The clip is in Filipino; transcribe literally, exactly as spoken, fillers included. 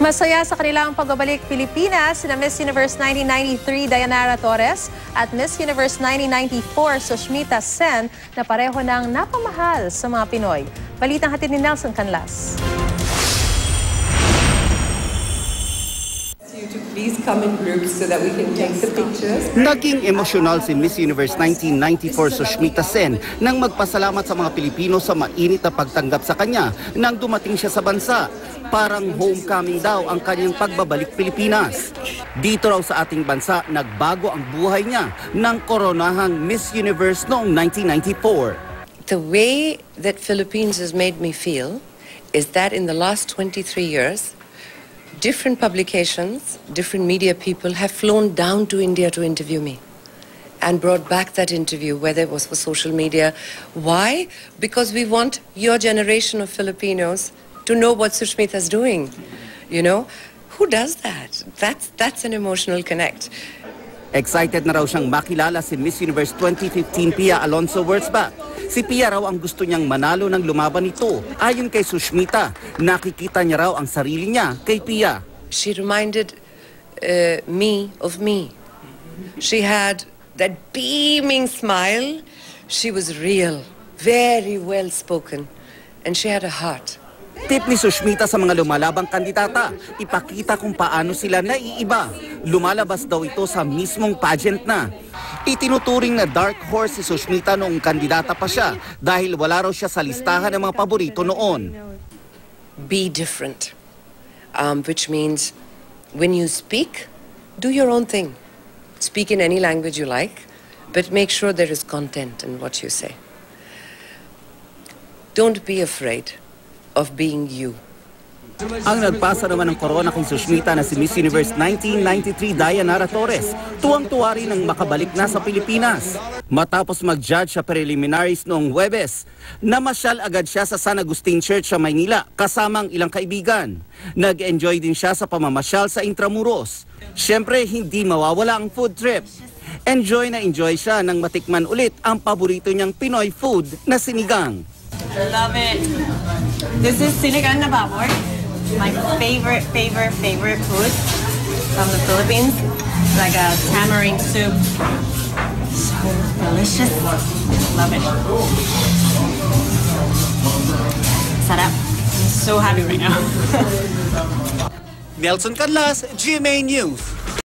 Masaya sa kanilang pagbabalik Pilipinas na Miss Universe nineteen ninety-three Dayanara Torres at Miss Universe nineteen ninety-four Sushmita Sen na pareho ng napamahal sa mga Pinoy. Balitang hatid ni Nelson Canlas. Naging emosyonal si Miss Universe nineteen ninety-four Sushmita Sen nang magpasalamat sa mga Pilipino sa mainit na pagtanggap sa kanya nang dumating siya sa bansa. Parang homecoming daw ang kanyang pagbabalik Pilipinas. Dito raw sa ating bansa, nagbago ang buhay niya nang koronahang Miss Universe noong nineteen ninety-four. The way that Philippines has made me feel is that in the last twenty-three years, different publications, different media people have flown down to India to interview me and brought back that interview, whether it was for social media. Why? Because we want your generation of Filipinos to know what Sushmita's doing. You know, who does that? That's, that's an emotional connect. Excited na raw siyang makilala si Miss Universe twenty fifteen Pia Alonso Wertzbaback. Si Pia raw ang gusto niyang manalo ng lumaban ito. Ayon kay Sushmita, nakikita niya raw ang sarili niya kay Pia. She reminded uh, me of me. She had that beaming smile. She was real, very well spoken, and she had a heart. Tip ni Sushmita sa mga lumalabang kandidata, ipakita kung paano sila naiiba. Lumalabas daw ito sa mismong pageant na. Itinuturing na dark horse si Sushmita noong kandidata pa siya dahil wala raw siya sa listahan ng mga paborito noon. Be different, um, which means when you speak, do your own thing. Speak in any language you like, but make sure there is content in what you say. Don't be afraid of being you. Ang nagpasa naman ng corona kung Sushmita na si Miss Universe nineteen ninety-three Dayanara Torres, tuwang-tuwa rin ang makabalik na sa Pilipinas. Matapos mag-judge sa preliminaries noong Huwebes, namasyal agad siya sa San Agustin Church sa Maynila kasama ang ilang kaibigan. Nag-enjoy din siya sa pamamasyal sa Intramuros. Siyempre, hindi mawawala ang food trip. Enjoy na enjoy siya nang matikman ulit ang paborito niyang Pinoy food na sinigang. I love it. This is sinigang na baboy. My favorite, favorite, favorite food from the Philippines, like a tamarind soup. So delicious. Love it. Sarap. So happy right now. Nelson Canlas, G M A News.